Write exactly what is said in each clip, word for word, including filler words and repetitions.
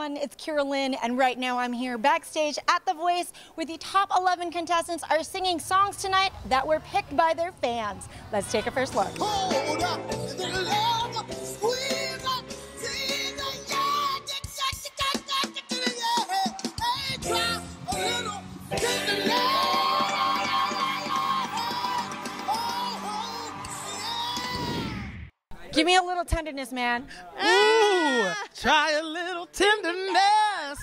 everyone, it's Kyra Lynn, and right now I'm here backstage at The Voice where the top eleven contestants are singing songs tonight that were picked by their fans. Let's take a first look. Hold up, love, squeeze up, squeeze up, yeah, try a little, take a love. Give me a little tenderness, man. Ooh, try a little tenderness.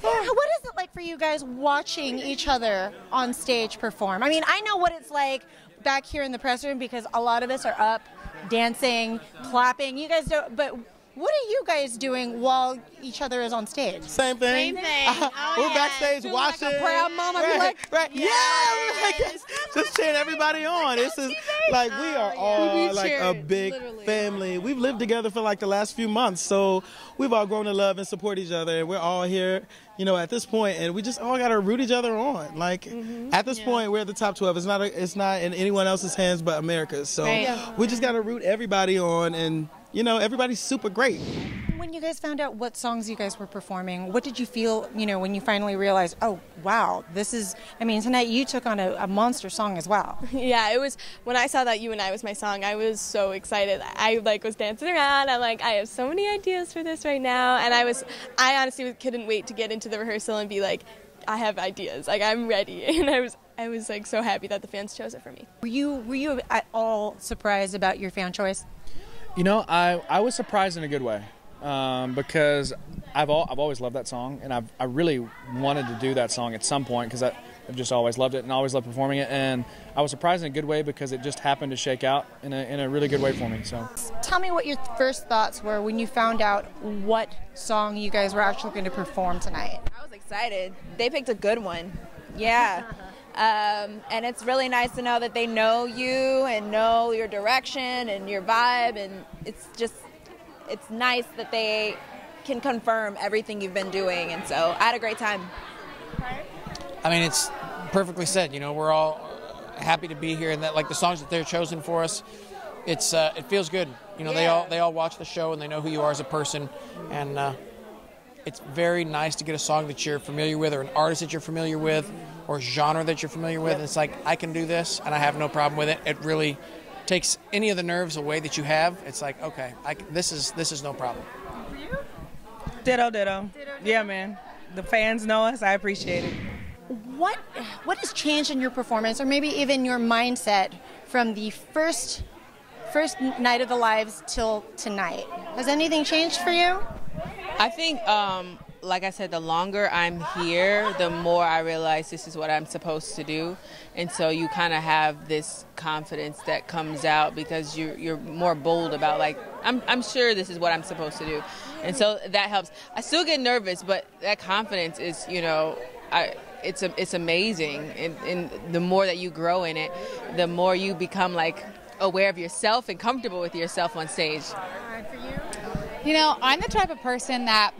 What is it like for you guys watching each other on stage perform? I mean, I know what it's like back here in the press room because a lot of us are up, dancing, clapping. You guys don't, but what are you guys doing while each other is on stage? Same thing. Same thing. Uh, oh, we're yeah. backstage Doing watching. Like a proud mama. Right, like, right. Yeah. yeah. Like, just, just cheering everybody on. This is like we are all we like a big Literally. family. We've lived together for like the last few months, so we've all grown to love and support each other. And we're all here, you know, at this point, and we just all got to root each other on. Like mm-hmm. at this yeah. point, we're at the top twelve. It's not a, it's not in anyone else's hands but America's. So right. we just got to root everybody on and. You know, everybody's super great. When you guys found out what songs you guys were performing, what did you feel, you know, when you finally realized, oh, wow, this is, I mean, tonight you took on a, a monster song as well. Yeah, it was, when I saw that You and I was my song, I was so excited. I, like, was dancing around. I'm like, I have so many ideas for this right now. And I was, I honestly couldn't wait to get into the rehearsal and be like, I have ideas. Like, I'm ready. And I was I was like so happy that the fans chose it for me. Were you, were you at all surprised about your fan choice? You know, I, I was surprised in a good way um, because I've all, I've always loved that song, and I've, I really wanted to do that song at some point because I've just always loved it and always loved performing it, and I was surprised in a good way because it just happened to shake out in a, in a really good way for me. So, tell me what your first thoughts were when you found out what song you guys were actually going to perform tonight. I was excited. They picked a good one. Yeah. Um, and it's really nice to know that they know you and know your direction and your vibe, and it's just, it's nice that they can confirm everything you've been doing, and so I had a great time. I mean, it's perfectly said, you know, we're all happy to be here, and that, like, the songs that they're chosen for us, it's, uh, it feels good. You know, yeah. they all, they all watch the show and they know who you are as a person, and uh, it's very nice to get a song that you're familiar with or an artist that you're familiar with. Or genre that you're familiar with. It's like, I can do this and I have no problem with it. It really takes any of the nerves away that you have. It's like, okay, I can, this is this is no problem. For you? Ditto, ditto, ditto, ditto. Yeah, man. The fans know us. I appreciate it. What what has changed in your performance, or maybe even your mindset, from the first first night of the lives till tonight? Has anything changed for you? I think. Um, Like I said, the longer I'm here, the more I realize this is what I'm supposed to do. And so you kind of have this confidence that comes out because you're, you're more bold about, like, I'm, I'm sure this is what I'm supposed to do. And so that helps. I still get nervous, but that confidence is, you know, I, it's, a, it's amazing. And, and the more that you grow in it, the more you become, like, aware of yourself and comfortable with yourself on stage. You know, I'm the type of person that,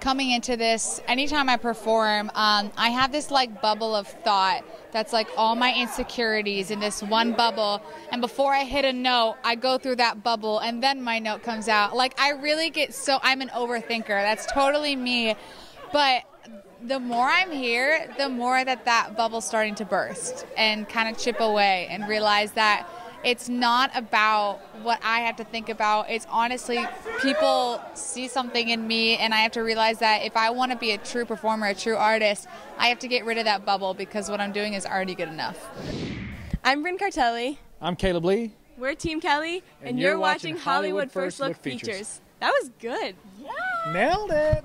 coming into this, anytime I perform, um, I have this like bubble of thought that's like all my insecurities in this one bubble, and before I hit a note, I go through that bubble and then my note comes out. Like, I really get so, I'm an overthinker. That's totally me. But the more I'm here, the more that that bubble's starting to burst and kind of chip away, and realize that it's not about what I have to think about. It's honestly, people see something in me, and I have to realize that if I want to be a true performer, a true artist, I have to get rid of that bubble because what I'm doing is already good enough. I'm Brynn Cartelli. I'm Caleb Lee. We're Team Kelly, and, and you're, you're watching Hollywood First Look Features. That was good. Yeah. Nailed it.